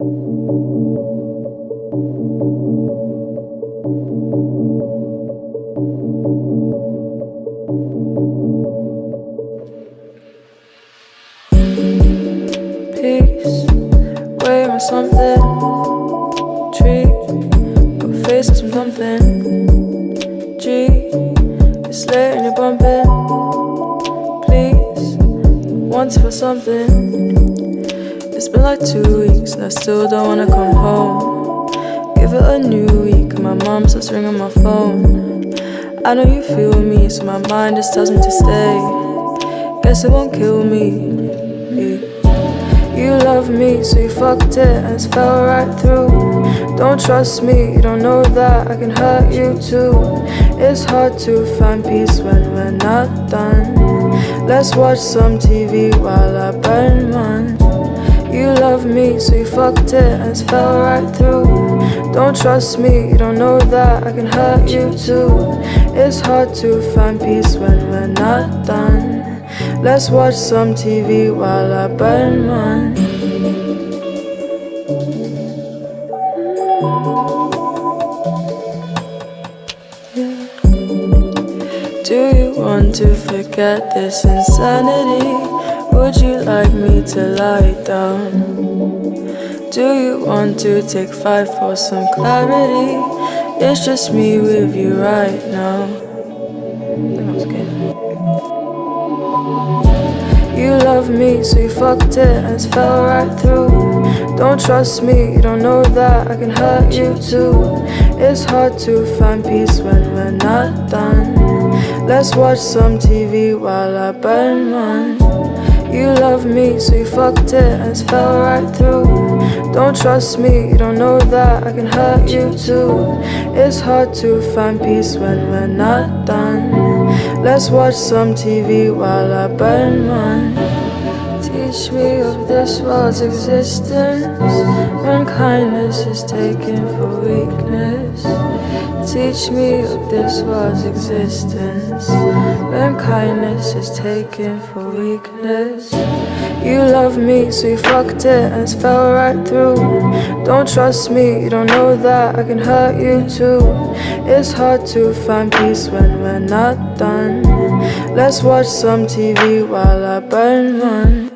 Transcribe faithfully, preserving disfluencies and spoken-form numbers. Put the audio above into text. Peace, wearing something. Tree, got a face like some dumpling. G, it's late and you're bumping. Please, want it for something. It's been like two weeks and I still don't wanna come home. Give it a new week and my mom starts ringing my phone. I know you feel me, so my mind just tells me to stay. Guess it won't kill me. You love me, so you fucked it and it fell right through. Don't trust me, you don't know that I can hurt you too. It's hard to find peace when we're not done. Let's watch some T V while I burn mine. You love me, so you fucked it and it fell right through. Don't trust me, you don't know that I can hurt you too. It's hard to find peace when we're not done. Let's watch some T V while I burn mine. Yeah. Do you want to forget this insanity? Would you like me to lie down? Do you want to take five for some clarity? It's just me with you right now. That was good. You love me, so you fucked it and it fell right through. Don't trust me, you don't know that I can hurt you too. It's hard to find peace when we're not done. Let's watch some T V while I burn mine. You love me, so you fucked it and it fell right through. Don't trust me, you don't know that I can hurt you too. It's hard to find peace when we're not done. Let's watch some T V while I burn mine. Teach me of this world's existence, when kindness is taken for weakness. Teach me of this world's existence, when kindness is taken for weakness. You love me, so you fucked it and it fell right through. Don't trust me, you don't know that I can hurt you too. It's hard to find peace when we're not done. Let's watch some T V while I burn mine.